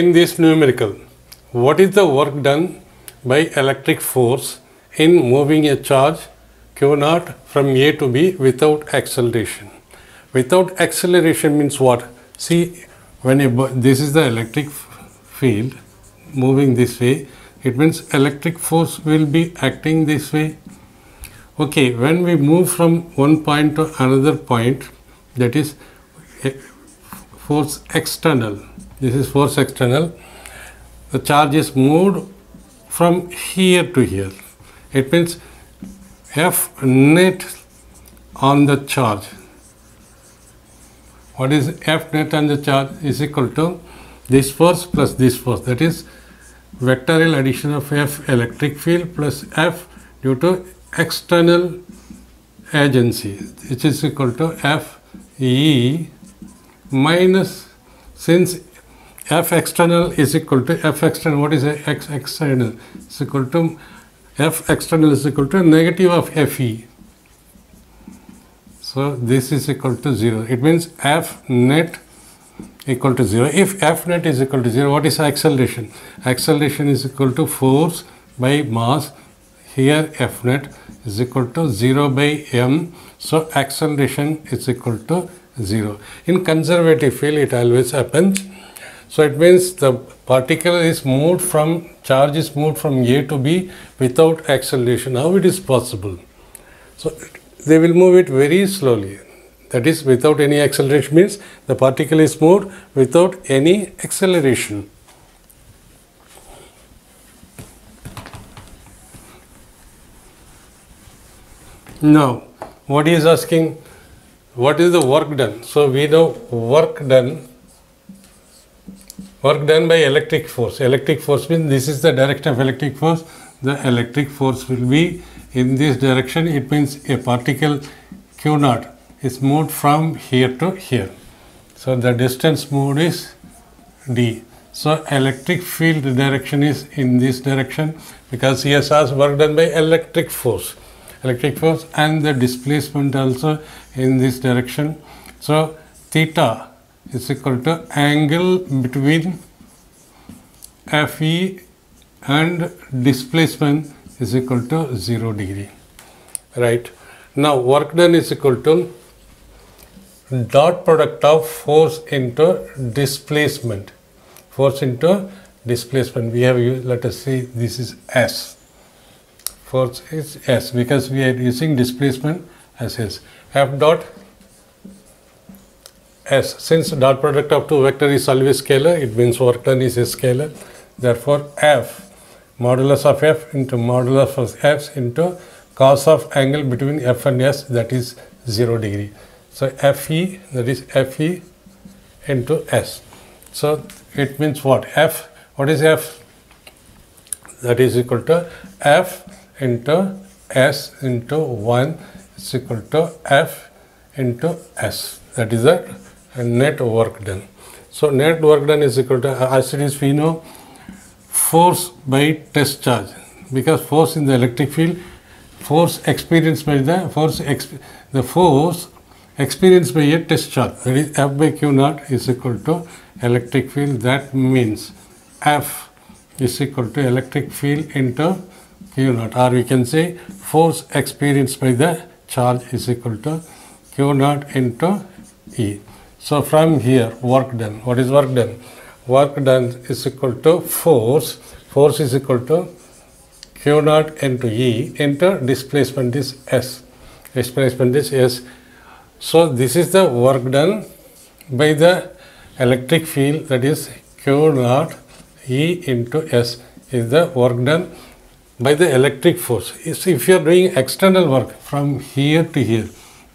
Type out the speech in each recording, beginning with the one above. In this numerical, what is the work done by electric force in moving a charge Q0 from A to B without acceleration? Without acceleration means what? See, this is the electric field moving this way, it means electric force will be acting this way. Okay, when we move from one point to another point, that is force external, this is force external, the charge is moved from here to here. It means F net on the charge. What is F net on the charge? Is equal to this force plus this force, that is vectorial addition of F electric field plus F due to external agency, which is equal to F E minus, since F external is equal to F external, what is X external? Is equal to F external is equal to negative of Fe. So this is equal to 0. It means F net equal to 0. If F net is equal to 0, what is acceleration? Acceleration is equal to force by mass. Here F net is equal to 0 by m. So acceleration is equal to 0. In conservative field, it always happens. So it means the particle is moved from, charge is moved from A to B without acceleration. How it is possible? So they will move it very slowly. That is without any acceleration, means the particle is moved without any acceleration. Now, what he is asking, what is the work done? So we know work done by electric force. Electric force means this is the direction of electric force. The electric force will be in this direction. It means a particle Q0 is moved from here to here. So the distance moved is D. So electric field direction is in this direction, because he has asked work done by electric force. Electric force and the displacement also in this direction. So theta is equal to angle between Fe and displacement is equal to 0 degree. Right. Now work done is equal to dot product of force into displacement. Force into displacement. We have used, let us say this is S. Force is S because we are using displacement as S. F dot S. Since dot product of two vector is always scalar, it means work done is a scalar. Therefore, F modulus of F into modulus of S into cos of angle between F and S, that is 0 degree. So Fe, that is Fe into S. So it means what? F, what is F? That is equal to F into S into 1 is equal to F into S. That is the net work done. So net work done is equal to, as it is we know, force by test charge, because force in the electric field, force experienced by the force experienced by a test charge, that is F by Q0 is equal to electric field. That means F is equal to electric field into Q0, or we can say force experienced by the charge is equal to Q0 into E. So from here work done, what is work done? Work done is equal to force, force is equal to Q0 into E into displacement is S. Displacement is S. So this is the work done by the electric field, that is Q0 E into S is the work done by the electric force. If you are doing external work from here to here,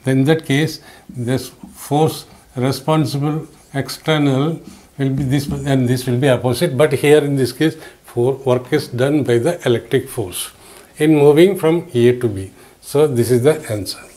then in that case this force responsible external will be this and this will be opposite, but here in this case work is done by the electric force in moving from A to B. So this is the answer.